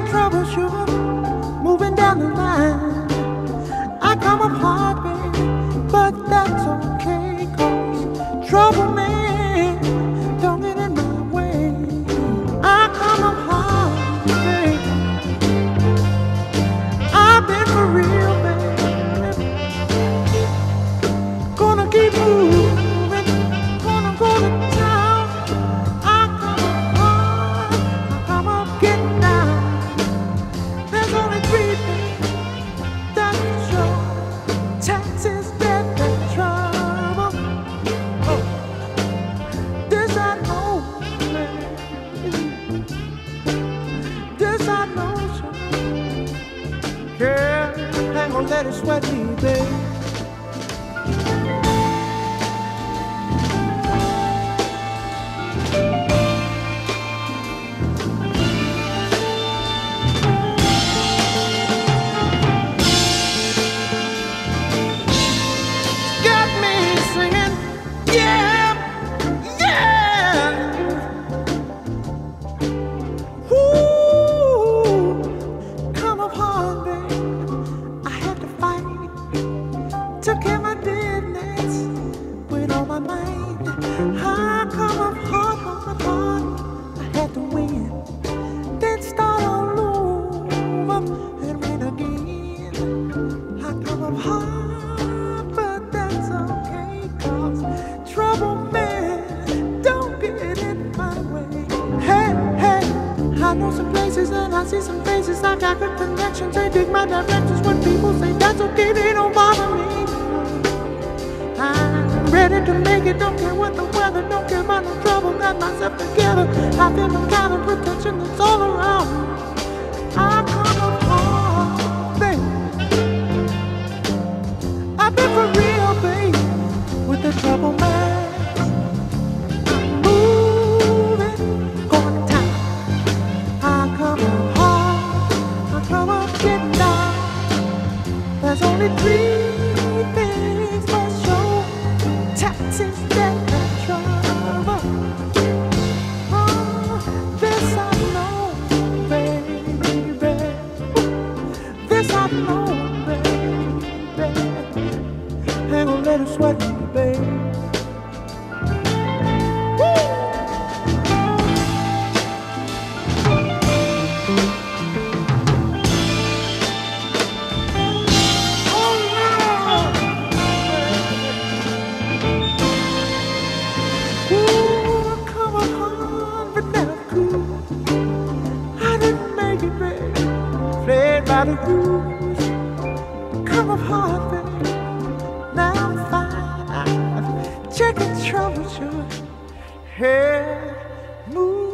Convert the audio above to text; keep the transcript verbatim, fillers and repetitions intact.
making troubleshooter, moving down the line. I come up hard, baby, but that's okay, 'cause Trouble Man don't get in my way. I come up hard, baby, I've been for real, baby. Gonna keep moving, gonna go to town. I come up hard, I come up getting down. There's only three things that's for sure: taxes, debt, and trouble. Oh, this I know, man. This I know, sure. Girl, I ain't gonna let it sweat me, baby. Took care of my business with all my mind. I come up hard, hard, hard. I had to win, then start all over and win again. I come up hard, but that's okay, 'cause Trouble Man don't get in my way. Hey, hey, I know some places and I see some faces. I got good connections, they dig my directions. When people say that's okay, they don't bother me. Ready to make it, don't care what the weather, don't care about no trouble, got myself together. I feel the kind of protection that's all around. I come up hard, baby. I've been for real, baby, with the Trouble Man. Moving, going to town. I come up hard, I come up getting down. There's only three things for sure: taxes, debt, and trouble. Oh, this I know, baby, baby. This I know, baby, baby. Ain't gonna let it sweat me, baby. The rules. Come up hard, baby. Now I'm fine. Check the trouble, sure. Hey, move.